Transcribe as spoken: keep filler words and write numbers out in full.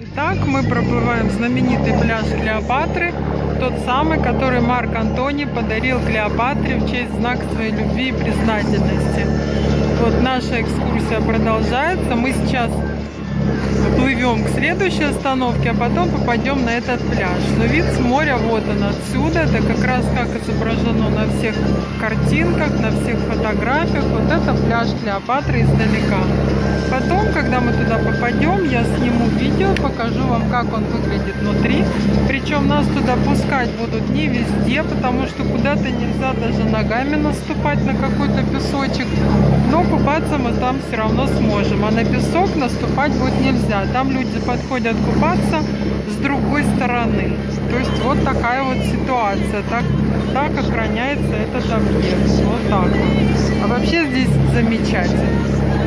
Итак, мы проплываем знаменитый пляж Клеопатры, тот самый, который Марк Антоний подарил Клеопатре в честь знак своей любви и признательности. Вот наша экскурсия продолжается. Мы сейчас плывем к следующей остановке, а потом попадем на этот пляж. Но вид с моря вот он отсюда. Это как раз как изображено на всех картинках, на всех фотографиях. Вот это пляж Клеопатры издалека. Потом, когда мы туда попадем, я сниму видео, покажу вам, как он выглядит внутри. Причем нас туда пускать будут не везде, потому что куда-то нельзя даже ногами наступать на какой-то песочек. Но купаться мы там все равно сможем. А на песок наступать будет нельзя. Там люди подходят купаться с другой стороны. То есть вот такая вот ситуация. Так, так охраняется этот объект. Вот так вот. А вообще здесь замечательно.